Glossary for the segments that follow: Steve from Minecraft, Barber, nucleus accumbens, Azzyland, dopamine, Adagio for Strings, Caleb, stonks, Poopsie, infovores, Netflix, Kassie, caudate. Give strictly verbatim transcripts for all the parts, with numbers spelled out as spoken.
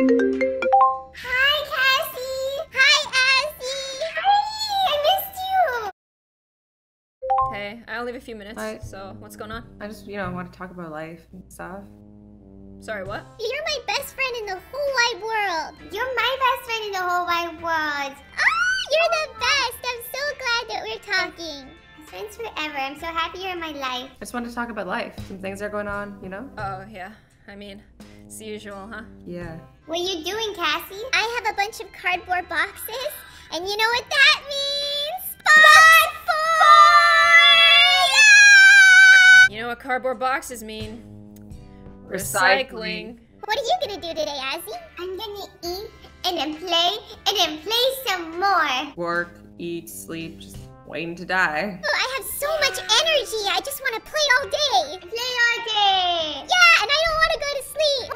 Hi, Kassie. Hi, Azzy. Hi, I missed you. Hey, I only have a few minutes, I, so what's going on? I just, you know, want to talk about life and stuff. Sorry, what? You're my best friend in the whole wide world. You're my best friend in the whole wide world. Oh, you're the best. I'm so glad that we're talking. Friends forever. I'm so happy you're in my life. I just wanted to talk about life. Some things are going on, you know? Oh, yeah. I mean, it's the usual, huh? Yeah. What are you doing, Kassie? I have a bunch of cardboard boxes, and you know what that means? Spot four! Yeah! You know what cardboard boxes mean? Recycling. Recycling. What are you gonna do today, Azzy? I'm gonna eat, and then play, and then play some more. Work, eat, sleep, just waiting to die. Oh, I have so much energy. I just want to play all day. Play all day. Yeah, and I don't want to go to sleep. Whee!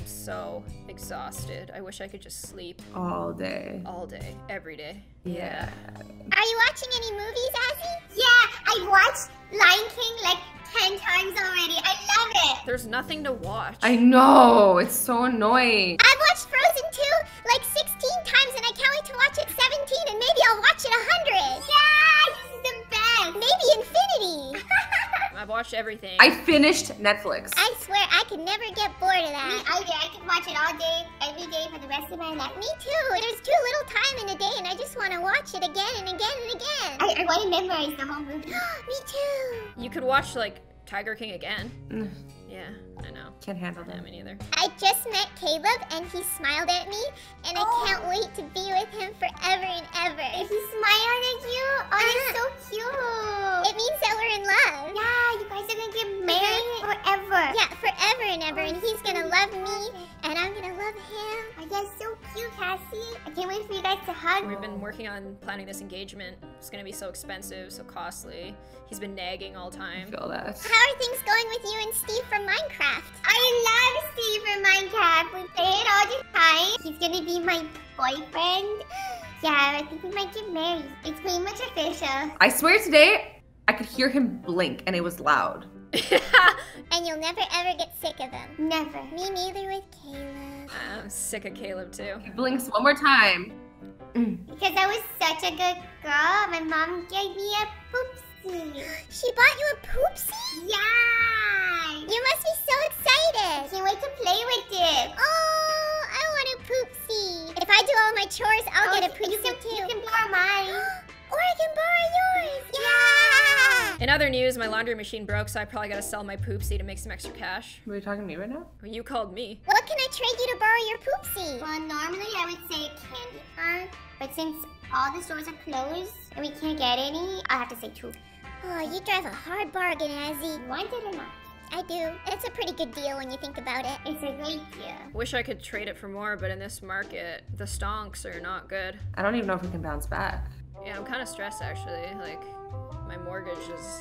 I'm so exhausted. I wish I could just sleep. All day. All day. Every day. Yeah. yeah. Are you watching any movies, Azzy? Yeah, I watched Lion King like ten times already. I love it. There's nothing to watch. I know. It's so annoying. I've watched Frozen two like sixteen times and I can't wait to watch it seventeen and maybe I'll watch it a hundred. Yeah, this is the best. Maybe infinity. I've watched everything. I finished Netflix. I swear I could never get bored of that. Me either. I could watch it all day, every day for the rest of my life. Me too. There's too little time in a day and I just want to watch it again and again and again. I, I want to memorize the whole movie. Me too. You could watch like Tiger King again. Mm. Yeah, I know. Can't handle that. Me neither. I just met Caleb and he smiled at me and oh. I can't wait to be with him forever and ever. If he smiled at you, oh, uh, that's so cute. It means that we're in love. Yeah, you guys are gonna get married forever. Yeah, forever and ever. Oh, and he's gonna love me and I'm gonna love him. Are you guys so cute, Kassie? I can't wait for you guys to hug. We've been working on planning this engagement. It's gonna be so expensive, so costly. He's been nagging all time. I feel that. How are things going with you and Steve from Minecraft? I love Steve from Minecraft. We play it all the time. He's gonna be my boyfriend. Yeah, I think we might get married. It's pretty much official. I swear today, I could hear him blink and it was loud. And you'll never ever get sick of him. Never. Me neither with Caleb. I'm sick of Caleb too. He blinks one more time. Mm. Because I was such a good girl, my mom gave me a Poopsie. She bought you a Poopsie? Yeah! You must be so excited! I can't wait to play with it! Oh, I want a Poopsie! If I do all my chores, I'll oh, get a Poopsie you can, too! You can borrow mine! Or I can borrow yours! Yeah! In other news, my laundry machine broke, so I probably gotta sell my Poopsie to make some extra cash. Were you talking to me right now? You called me. What can I trade you to borrow your Poopsie? Well, normally I would say candy car, but since all the stores are closed and we can't get any, I'll have to say two. Oh, you drive a hard bargain, Azzy. You want it or not? I do. It's a pretty good deal when you think about it. It's a great deal. Wish I could trade it for more, but in this market, the stonks are not good. I don't even know if we can bounce back. Yeah, I'm kind of stressed, actually. Like, my mortgage is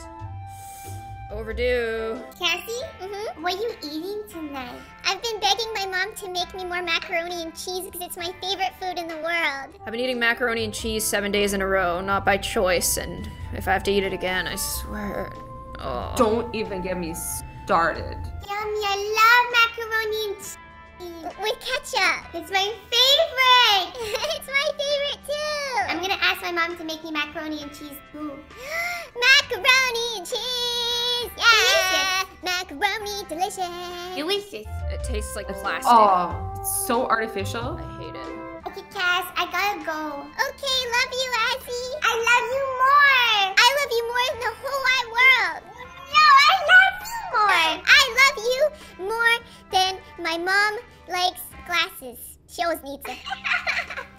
overdue. Kassie? Mm-hmm? What are you eating tonight? I've been begging my mom to make me more macaroni and cheese because it's my favorite food in the world. I've been eating macaroni and cheese seven days in a row, not by choice, and if I have to eat it again, I swear. Oh. Don't even get me started. Yummy, I love macaroni and cheese. With ketchup. It's my favorite. It's my favorite too. I'm gonna ask my mom to make me macaroni and cheese. Ooh. Macaroni and cheese. Yeah! Delicious. Macaroni, delicious. Delicious. It tastes like plastic. Oh, it's so artificial. I hate it. Okay, Cass, I gotta go. Okay, love you, Azzy. I love you more. I love you more than the whole wide world. No, I love you more. I love you more than my mom likes glasses. She always needs them.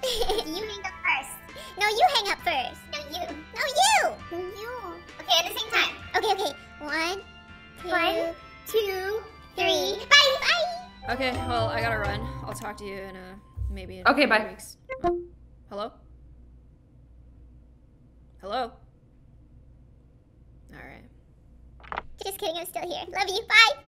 You hang up first. No, you hang up first. No, you. No, you. No, you. Okay, at the same time. Okay, okay. One, two, One, two three. three. Bye, bye. Okay, well, I gotta run. I'll talk to you in a maybe. In okay, bye. Weeks. Hello. Hello. All right. Just kidding. I'm still here. Love you. Bye.